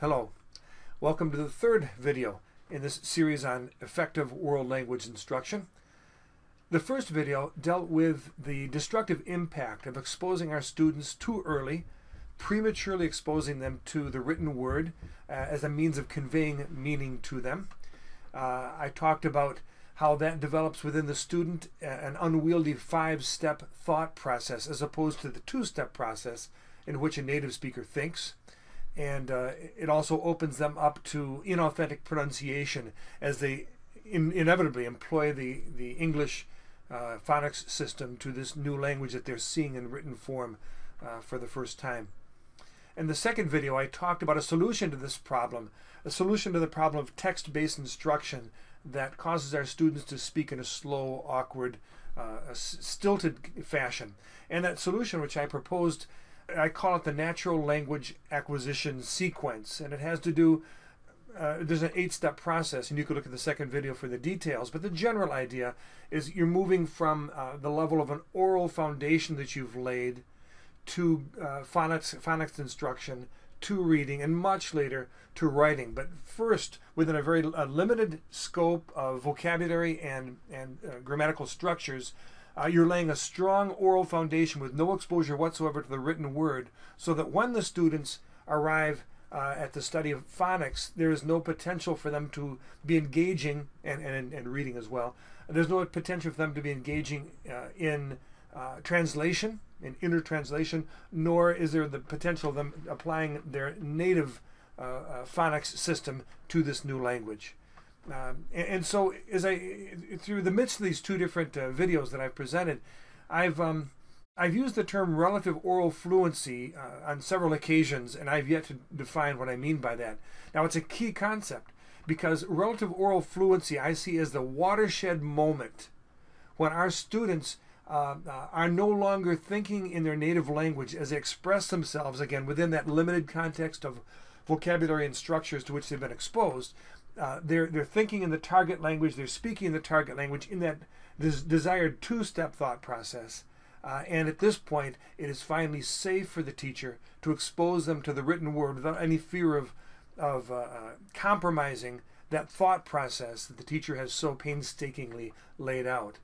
Hello, welcome to the third video in this series on effective world language instruction. The first video dealt with the destructive impact of exposing our students too early, prematurely exposing them to the written word as a means of conveying meaning to them. I talked about how that develops within the student an unwieldy five-step thought process as opposed to the two-step process in which a native speaker thinks. And it also opens them up to inauthentic pronunciation as they inevitably employ the English phonics system to this new language that they're seeing in written form for the first time. In the second video, I talked about a solution to this problem, a solution to the problem of text-based instruction that causes our students to speak in a slow, awkward, stilted fashion. And that solution, which I proposed, I call it the natural language acquisition sequence, and it has to do, there's an eight-step process, and you could look at the second video for the details, but the general idea is you're moving from the level of an oral foundation that you've laid to phonics instruction, to reading, and much later to writing. But first, within a very limited scope of vocabulary and grammatical structures, you're laying a strong oral foundation with no exposure whatsoever to the written word, so that when the students arrive at the study of phonics, there is no potential for them to be engaging, and reading as well, there's no potential for them to be engaging in translation, in intertranslation, nor is there the potential of them applying their native phonics system to this new language. And so, as through the midst of these two different videos that I've presented, I've used the term relative oral fluency on several occasions, and I've yet to define what I mean by that. Now, it's a key concept because relative oral fluency I see as the watershed moment when our students are no longer thinking in their native language as they express themselves again within that limited context of vocabulary and structures to which they've been exposed. They're thinking in the target language, they're speaking in the target language in that this desired two-step thought process. And at this point, it is finally safe for the teacher to expose them to the written word without any fear of compromising that thought process that the teacher has so painstakingly laid out.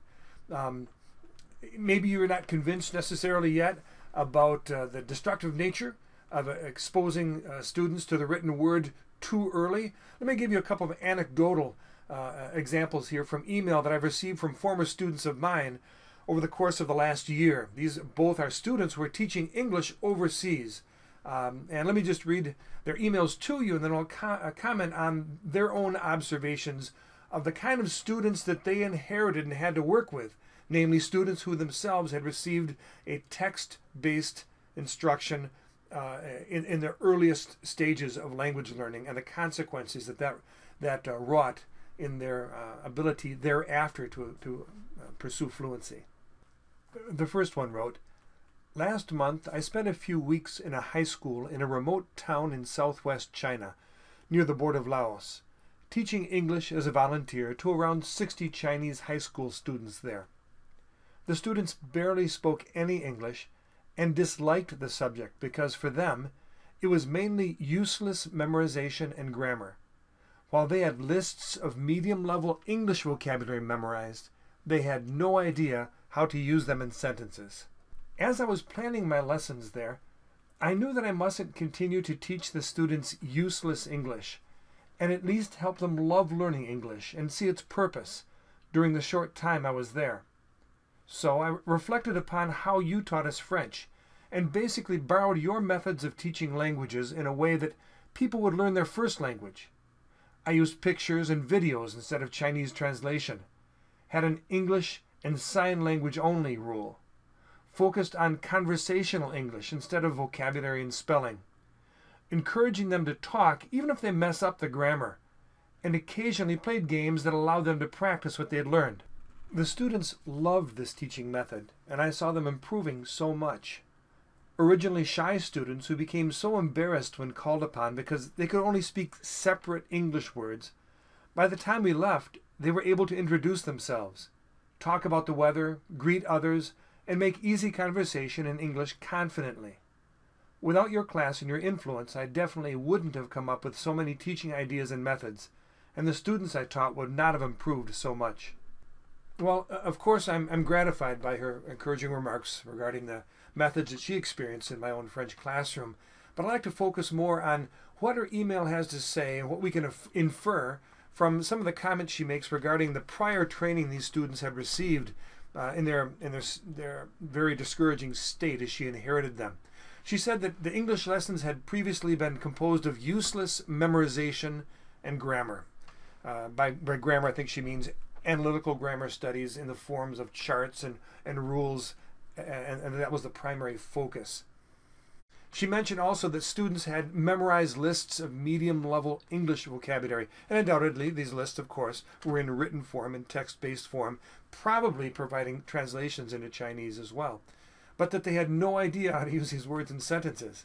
Maybe you're not convinced necessarily yet about the destructive nature of exposing students to the written word too early. Let me give you a couple of anecdotal examples here from email that I've received from former students of mine over the course of the last year. These both are students who are teaching English overseas. And let me just read their emails to you, and then I'll comment on their own observations of the kind of students that they inherited and had to work with, namely students who themselves had received a text-based instruction in the earliest stages of language learning, and the consequences that wrought in their ability thereafter to pursue fluency. The first one wrote, "Last month I spent a few weeks in a high school in a remote town in southwest China, near the border of Laos, teaching English as a volunteer to around 60 Chinese high school students there. The students barely spoke any English and disliked the subject because for them it was mainly useless memorization and grammar. While they had lists of medium-level English vocabulary memorized, they had no idea how to use them in sentences. As I was planning my lessons there, I knew that I mustn't continue to teach the students useless English, and at least help them love learning English and see its purpose during the short time I was there. So I reflected upon how you taught us French, and basically borrowed your methods of teaching languages in a way that people would learn their first language. I used pictures and videos instead of Chinese translation, had an English and sign language only rule, focused on conversational English instead of vocabulary and spelling, encouraging them to talk even if they mess up the grammar, and occasionally played games that allowed them to practice what they had learned. The students loved this teaching method, and I saw them improving so much. Originally shy students who became so embarrassed when called upon because they could only speak separate English words, by the time we left, they were able to introduce themselves, talk about the weather, greet others, and make easy conversation in English confidently. Without your class and your influence, I definitely wouldn't have come up with so many teaching ideas and methods, and the students I taught would not have improved so much. Well, of course, I'm gratified by her encouraging remarks regarding the methods that she experienced in my own French classroom, but I'd like to focus more on what her email has to say and what we can infer from some of the comments she makes regarding the prior training these students have received in their very discouraging state as she inherited them. She said that the English lessons had previously been composed of useless memorization and grammar. By grammar, I think she means analytical grammar studies in the forms of charts and rules, and that was the primary focus. She mentioned also that students had memorized lists of medium-level English vocabulary, and undoubtedly these lists, of course, were in written form and text-based form, probably providing translations into Chinese as well, but that they had no idea how to use these words in sentences.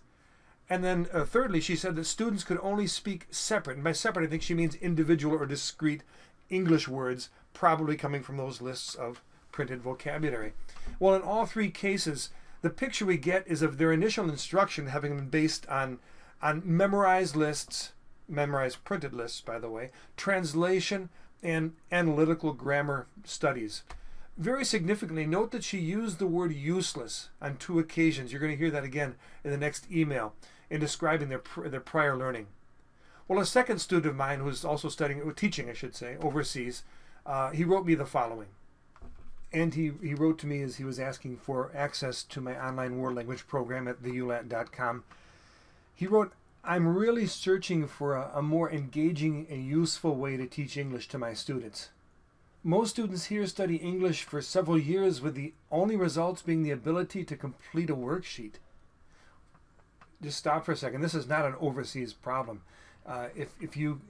And then thirdly, she said that students could only speak separate, and by separate I think she means individual or discrete English words, probably coming from those lists of printed vocabulary. Well, in all three cases, the picture we get is of their initial instruction having been based on memorized lists, memorized printed lists, by the way, translation, and analytical grammar studies. Very significantly, note that she used the word useless on 2 occasions. You're going to hear that again in the next email in describing their prior learning. Well, a second student of mine who is also teaching overseas, he wrote me the following. And he wrote to me as he was asking for access to my online world language program at the ULAN.com. He wrote, "I'm really searching for a more engaging and useful way to teach English to my students. Most students here study English for several years with the only results being the ability to complete a worksheet." Just stop for a second. This is not an overseas problem. If you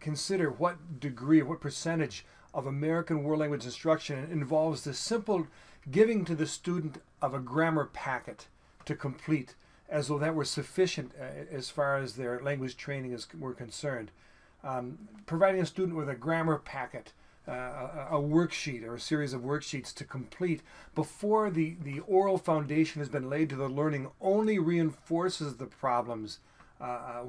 consider what degree, what percentage of American world language instruction involves the simple giving to the student of a grammar packet to complete, as though that were sufficient as far as their language training were concerned. Providing a student with a grammar packet, a worksheet or a series of worksheets to complete before the oral foundation has been laid to the learning only reinforces the problems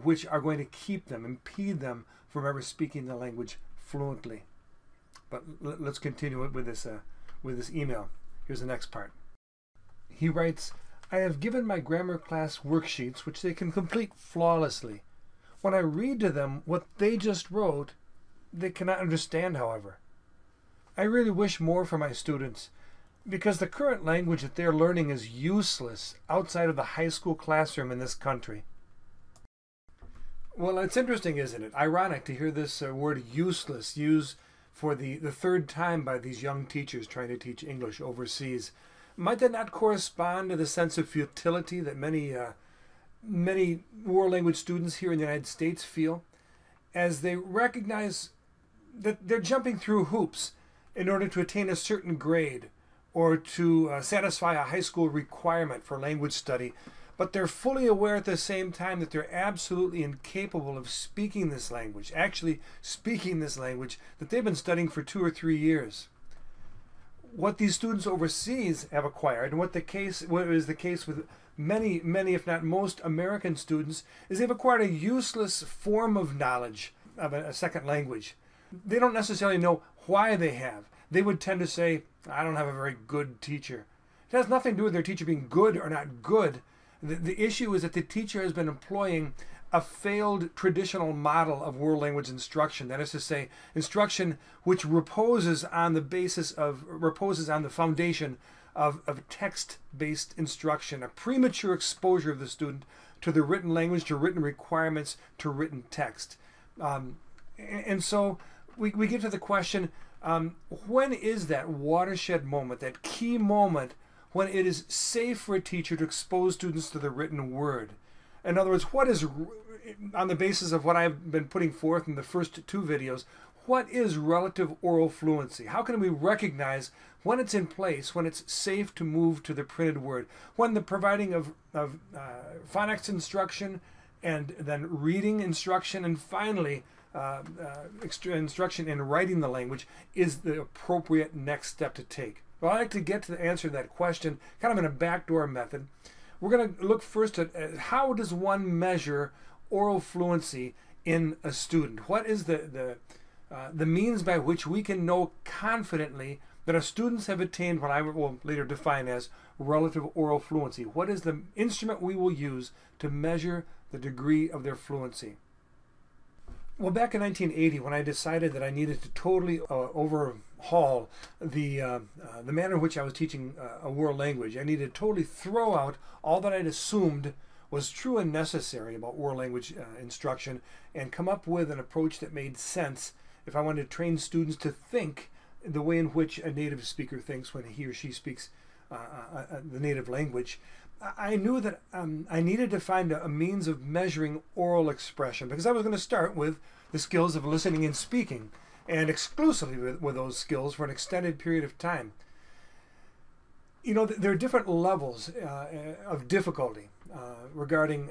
which are going to impede them from ever speaking the language fluently. But let's continue it with this email. Here's the next part. He writes, "I have given my grammar class worksheets which they can complete flawlessly. When I read to them what they just wrote, they cannot understand, however. I really wish more for my students, because the current language that they're learning is useless outside of the high school classroom in this country." Well, it's interesting, isn't it? Ironic to hear this word useless used for the third time by these young teachers trying to teach English overseas. Might that not correspond to the sense of futility that many world language students here in the United States feel, as they recognize that they're jumping through hoops in order to attain a certain grade or to satisfy a high school requirement for language study? But they're fully aware at the same time that they're absolutely incapable of speaking this language, actually speaking this language that they've been studying for 2 or 3 years. What these students overseas have acquired, and what is the case with many, many, if not most, American students, is they've acquired a useless form of knowledge of a second language. They don't necessarily know why they have. They would tend to say, "I don't have a very good teacher." It has nothing to do with their teacher being good or not good. The issue is that the teacher has been employing a failed traditional model of world language instruction. That is to say, instruction which reposes on the basis of, reposes on the foundation of text-based instruction, a premature exposure of the student to the written language, to written requirements, to written text. And so we get to the question, when is that watershed moment, that key moment when it is safe for a teacher to expose students to the written word? In other words, what is, on the basis of what I've been putting forth in the first 2 videos, what is relative oral fluency? How can we recognize when it's in place, when it's safe to move to the printed word, when the providing of phonics instruction and then reading instruction and finally instruction in writing the language is the appropriate next step to take? Well, I'd like to get to the answer to that question kind of in a backdoor method, We're going to look first at how does one measure oral fluency in a student. What is the means by which we can know confidently that our students have attained what I will later define as relative oral fluency? What is the instrument we will use to measure the degree of their fluency? Well, back in 1980, when I decided that I needed to totally overhaul the manner in which I was teaching a world language, I needed to totally throw out all that I'd assumed was true and necessary about world language instruction and come up with an approach that made sense if I wanted to train students to think the way in which a native speaker thinks when he or she speaks the native language. I knew that I needed to find a means of measuring oral expression because I was going to start with the skills of listening and speaking and exclusively with those skills for an extended period of time. You know, there are different levels of difficulty regarding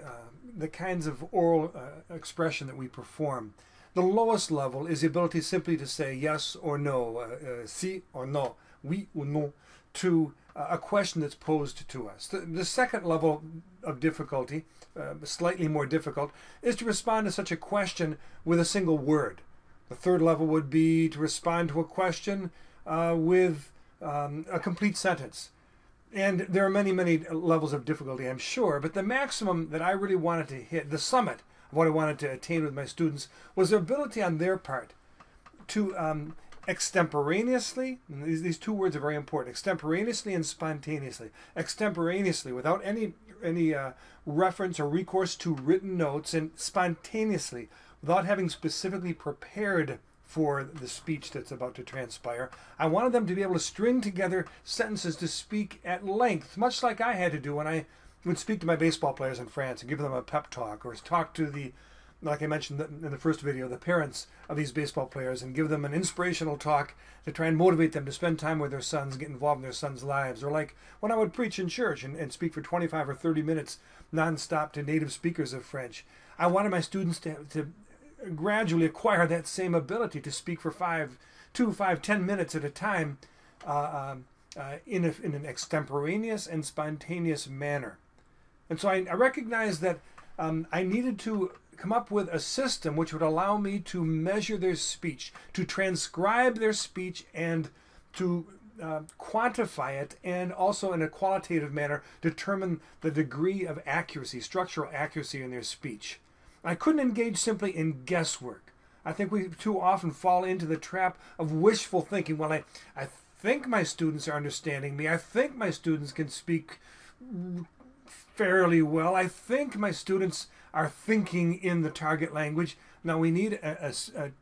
the kinds of oral expression that we perform. The lowest level is the ability simply to say yes or no, si or no, oui ou non, to a question that's posed to us. The second level of difficulty, slightly more difficult, is to respond to such a question with a single word. The third level would be to respond to a question with a complete sentence. And there are many, many levels of difficulty, I'm sure, but the maximum that I really wanted to hit, the summit of what I wanted to attain with my students, was their ability on their part to extemporaneously, and these two words are very important, extemporaneously and spontaneously. Extemporaneously, without any reference or recourse to written notes, and spontaneously, without having specifically prepared for the speech that's about to transpire. I wanted them to be able to string together sentences to speak at length, much like I had to do when I would speak to my baseball players in France and give them a pep talk, or talk to the, like I mentioned in the first video, the parents of these baseball players and give them an inspirational talk to try and motivate them to spend time with their sons, get involved in their sons' lives. Or like when I would preach in church and speak for 25 or 30 minutes nonstop to native speakers of French. I wanted my students to gradually acquire that same ability to speak for 5, 2, 5, 10 minutes at a time in an extemporaneous and spontaneous manner. And so I recognized that I needed to come up with a system which would allow me to measure their speech, to transcribe their speech, and to quantify it, and also in a qualitative manner determine the degree of accuracy, structural accuracy in their speech. I couldn't engage simply in guesswork. I think we too often fall into the trap of wishful thinking. Well, I think my students are understanding me. I think my students can speak fairly well. I think my students are thinking in the target language. Now we need a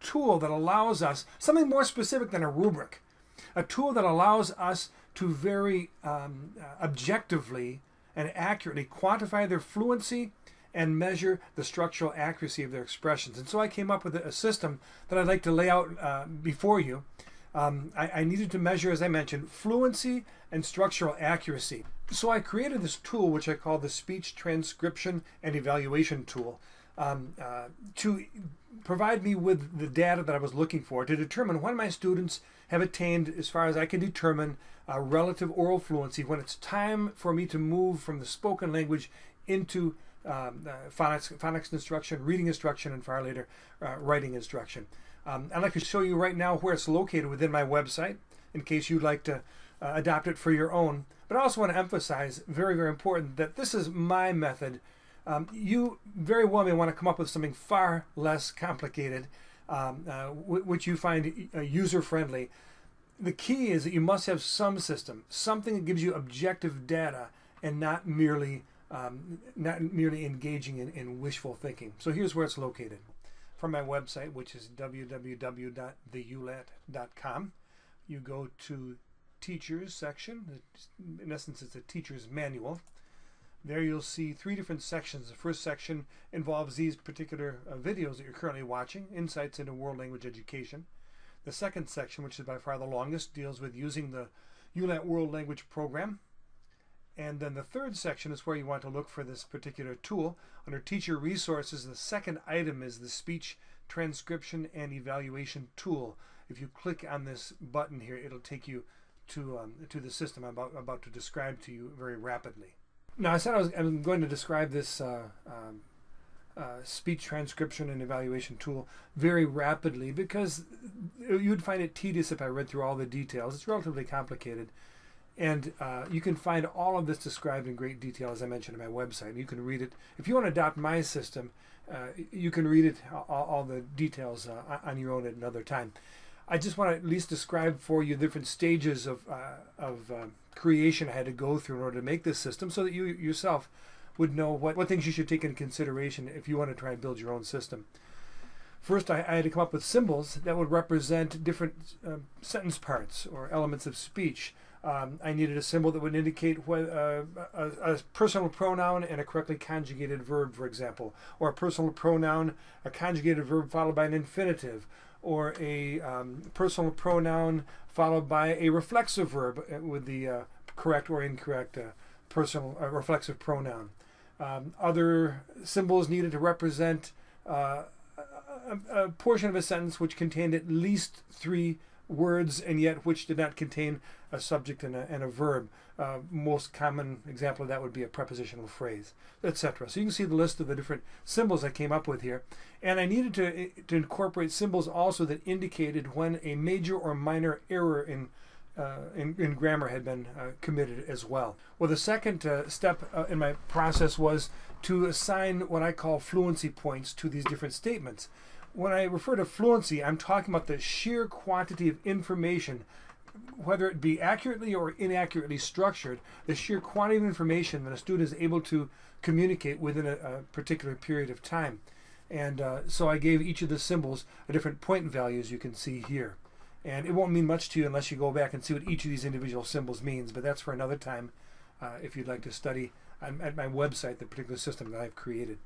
tool that allows us, something more specific than a rubric, a tool that allows us to very objectively and accurately quantify their fluency and measure the structural accuracy of their expressions. And so I came up with a system that I'd like to lay out before you. I needed to measure, as I mentioned, fluency and structural accuracy. So I created this tool, which I call the Speech Transcription and Evaluation Tool, to provide me with the data that I was looking for to determine when my students have attained, as far as I can determine, relative oral fluency, when it's time for me to move from the spoken language into phonics instruction, reading instruction, and far later writing instruction. I'd like to show you right now where it's located within my website in case you'd like to adopt it for your own. But I also want to emphasize, very, very important, that this is my method. You very well may want to come up with something far less complicated, which you find user-friendly. The key is that you must have some system, something that gives you objective data and not merely engaging in wishful thinking. So here's where it's located. From my website, which is www.theulat.com, you go to Teachers section. In essence, it's a teacher's manual. There you'll see three different sections. The first section involves these particular videos that you're currently watching, Insights into World Language Education. The second section, which is by far the longest, deals with using the ULAT World Language Program. And then the third section is where you want to look for this particular tool. Under Teacher Resources, the second item is the Speech Transcription and Evaluation Tool. If you click on this button here, it'll take you to the system I'm about to describe to you very rapidly. Now, I said I'm going to describe this speech transcription and evaluation tool very rapidly because you'd find it tedious if I read through all the details. It's relatively complicated. And you can find all of this described in great detail, as I mentioned, on my website. You can read it. If you want to adopt my system, you can read it, all the details on your own at another time. I just want to at least describe for you different stages of creation I had to go through in order to make this system so that you yourself would know what things you should take into consideration if you want to try and build your own system. First, I had to come up with symbols that would represent different sentence parts or elements of speech. I needed a symbol that would indicate what, a personal pronoun and a correctly conjugated verb, for example, or a personal pronoun, a conjugated verb followed by an infinitive, or a personal pronoun followed by a reflexive verb with the correct or incorrect personal reflexive pronoun. Other symbols needed to represent a portion of a sentence which contained at least three words and yet which did not contain a subject and a verb. Most common example of that would be a prepositional phrase, etc. So you can see the list of the different symbols I came up with here. And I needed to incorporate symbols also that indicated when a major or minor error in grammar had been committed as well. Well, the second step in my process was to assign what I call fluency points to these different statements. When I refer to fluency, I'm talking about the sheer quantity of information, whether it be accurately or inaccurately structured, the sheer quantity of information that a student is able to communicate within a particular period of time. And so I gave each of the symbols a different point value, as you can see here. And it won't mean much to you unless you go back and see what each of these individual symbols means, but that's for another time if you'd like to study at my website the particular system that I've created.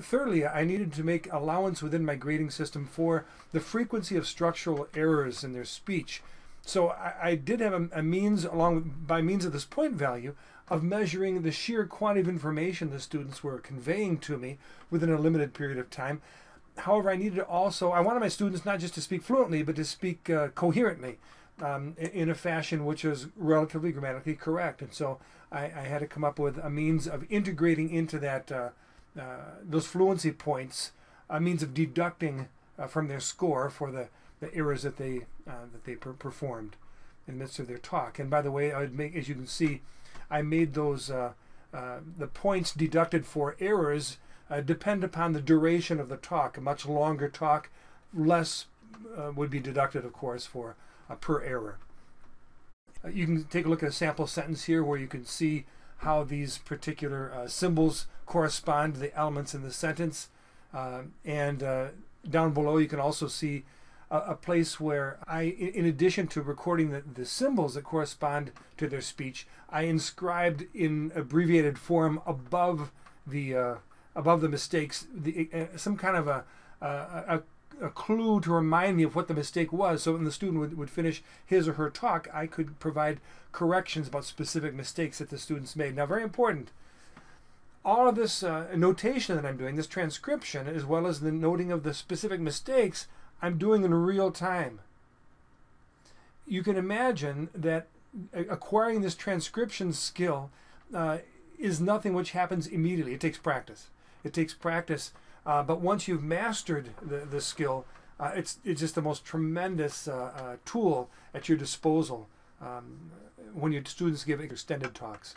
Thirdly, I needed to make allowance within my grading system for the frequency of structural errors in their speech. So I did have a means, by means of this point value, of measuring the sheer quantity of information the students were conveying to me within a limited period of time. However, I needed also, I wanted my students not just to speak fluently, but to speak coherently in a fashion which is relatively grammatically correct. And so I had to come up with a means of integrating into that those fluency points, a means of deducting from their score for the errors that they performed in the midst of their talk. And by the way, I would make, as you can see, I made those the points deducted for errors depend upon the duration of the talk. A much longer talk, less would be deducted, of course, for per error. You can take a look at a sample sentence here where you can see how these particular symbols correspond to the elements in the sentence. And down below you can also see a place where I, in addition to recording the symbols that correspond to their speech, I inscribed in abbreviated form above the mistakes some kind of a clue to remind me of what the mistake was, so when the student would finish his or her talk, I could provide corrections about specific mistakes that the students made. Now, very important, all of this notation that I'm doing, this transcription, as well as the noting of the specific mistakes, I'm doing in real time. You can imagine that acquiring this transcription skill is nothing which happens immediately. It takes practice. It takes practice. But once you've mastered the skill, it's just the most tremendous tool at your disposal when your students give extended talks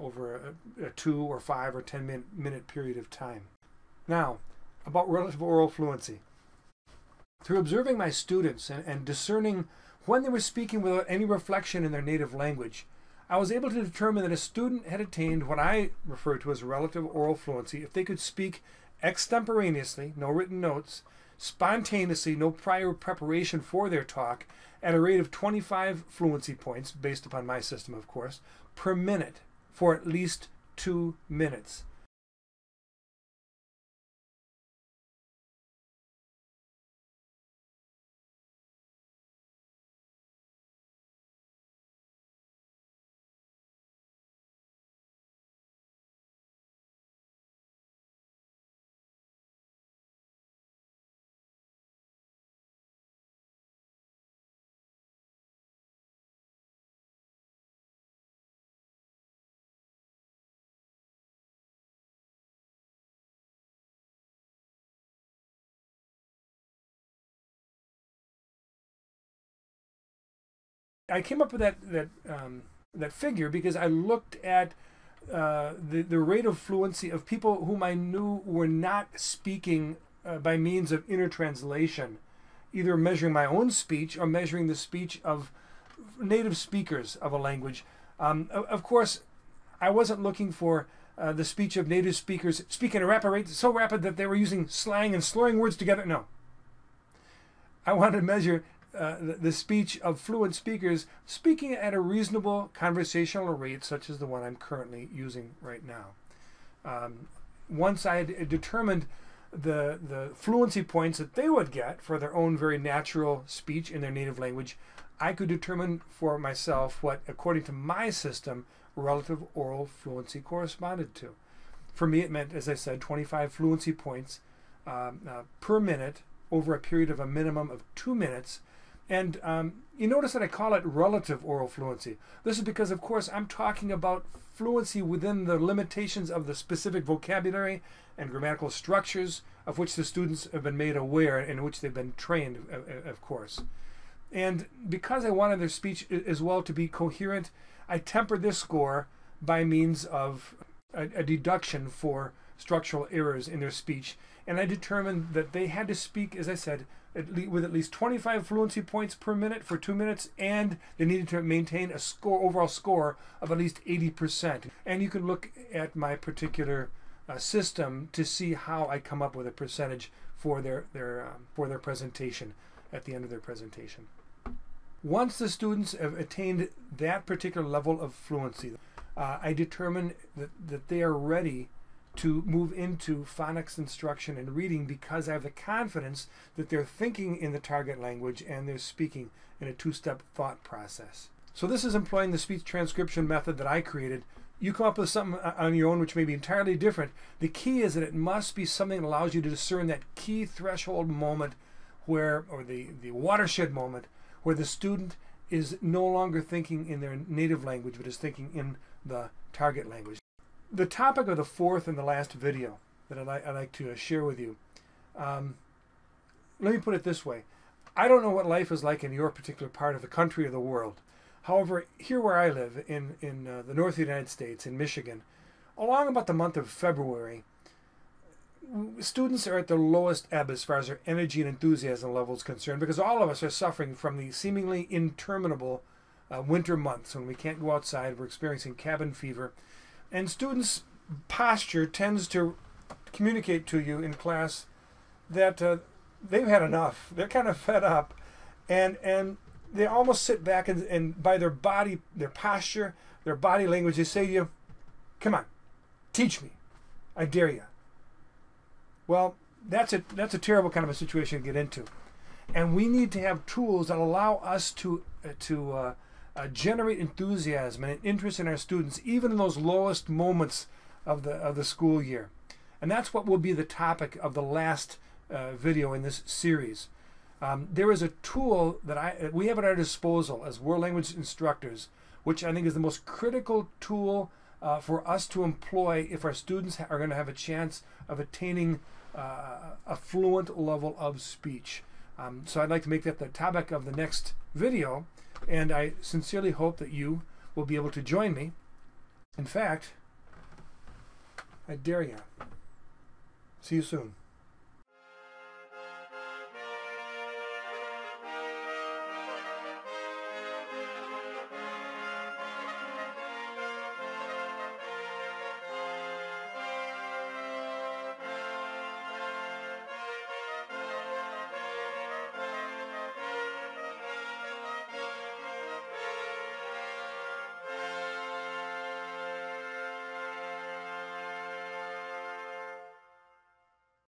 over a 2 or 5 or 10 minute period of time. Now, about relative oral fluency. Through observing my students and discerning when they were speaking without any reflection in their native language, I was able to determine that a student had attained what I refer to as relative oral fluency if they could speak extemporaneously, no written notes, spontaneously, no prior preparation for their talk, at a rate of 25 fluency points, based upon my system of course, per minute for at least 2 minutes. I came up with that figure because I looked at the rate of fluency of people whom I knew were not speaking by means of inner translation, either measuring my own speech or measuring the speech of native speakers of a language. Of course, I wasn't looking for the speech of native speakers speaking at a rapid rate, so rapid that they were using slang and slurring words together. No. I wanted to measure the speech of fluent speakers speaking at a reasonable conversational rate, such as the one I'm currently using right now. Once I had determined the fluency points that they would get for their own very natural speech in their native language, I could determine for myself what, according to my system, relative oral fluency corresponded to. For me, it meant, as I said, 25 fluency points per minute over a period of a minimum of 2 minutes. And you notice that I call it relative oral fluency. This is because, of course, I'm talking about fluency within the limitations of the specific vocabulary and grammatical structures of which the students have been made aware and in which they've been trained, of course. And because I wanted their speech as well to be coherent, I tempered this score by means of a deduction for structural errors in their speech. And I determined that they had to speak, as I said, with at least 25 fluency points per minute for 2 minutes, and they needed to maintain a score, overall score of at least 80%. And you can look at my particular system to see how I come up with a percentage for their presentation, at the end of their presentation. Once the students have attained that particular level of fluency, I determine that they are ready to move into phonics instruction and reading, because I have the confidence that they're thinking in the target language and they're speaking in a two-step thought process. So this is employing the speech transcription method that I created. You come up with something on your own which may be entirely different. The key is that it must be something that allows you to discern that key threshold moment where, or the watershed moment, where the student is no longer thinking in their native language, but is thinking in the target language. The topic of the fourth and the last video that I'd like to share with you, let me put it this way. I don't know what life is like in your particular part of the country or the world. However, here where I live, in the north of the United States, in Michigan, along about the month of February, students are at their lowest ebb as far as their energy and enthusiasm level is concerned, because all of us are suffering from the seemingly interminable winter months when we can't go outside. We're experiencing cabin fever. And students' posture tends to communicate to you in class that they've had enough. They're kind of fed up. And they almost sit back and by their body, their posture, their body language, they say to you, "Come on, teach me. I dare you." Well, that's a terrible kind of a situation to get into, and we need to have tools that allow us to generate enthusiasm and interest in our students, even in those lowest moments of the school year. And that's what will be the topic of the last video in this series. There is a tool that we have at our disposal as world language instructors, which I think is the most critical tool for us to employ if our students are going to have a chance of attaining a fluent level of speech. So I'd like to make that the topic of the next video, and I sincerely hope that you will be able to join me. In fact, I dare you. See you soon.